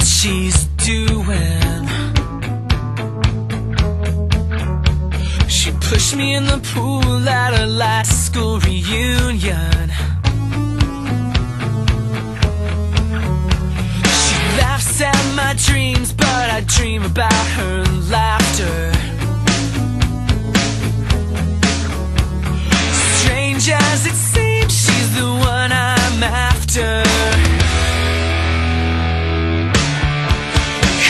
what she's doing. She pushed me in the pool at her last school reunion. She laughs at my dreams, but I dream about her laughter. Strange as it seems, she's the one I'm after.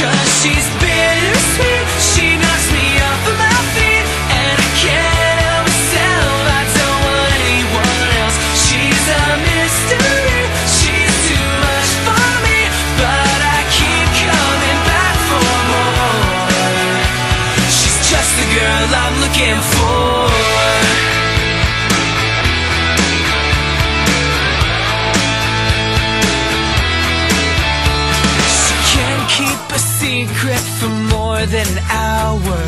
Cause she's bittersweet, she knocks me off of my feet, and I can't help myself, I don't want anyone else. She's a mystery, she's too much for me, but I keep coming back for more. She's just the girl I'm looking for. Secret for more than an hour.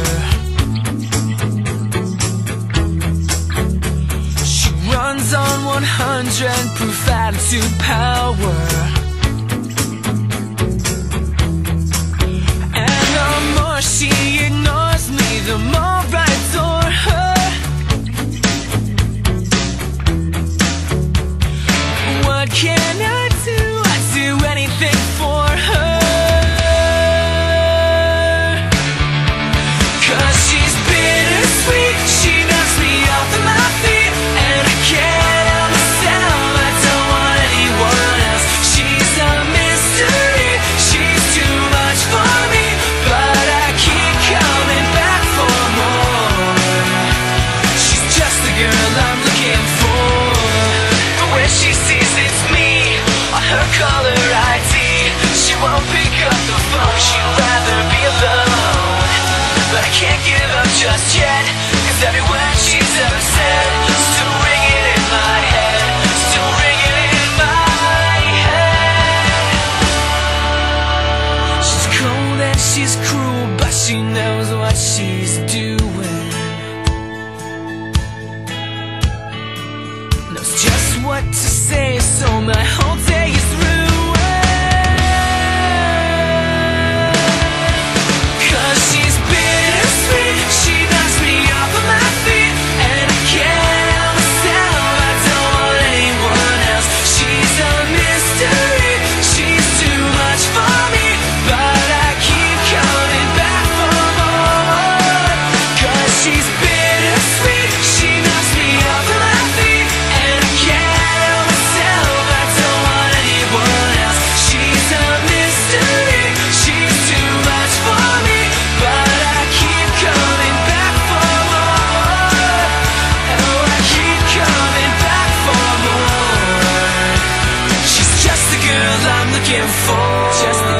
She runs on 100 proof attitude power. And the more she ignores me, the more I adore her. What can I do? I'd do anything for her. Just yet, cause every word she's ever said, still ringing in my head, still ringing in my head. She's cold and she's cruel, but she knows what she's doing. Knows just what to say, so my whole day is ruined. Cause she's bittersweet, she knocks me off of my feet, and I can't help myself, I don't want anyone else. She's a mystery, she's too much for me, but I keep coming back for more. Cause she's bittersweet, she knocks me off of my feet, and I can't help myself, I don't want anyone else. She's a mystery, she's too much for me, but just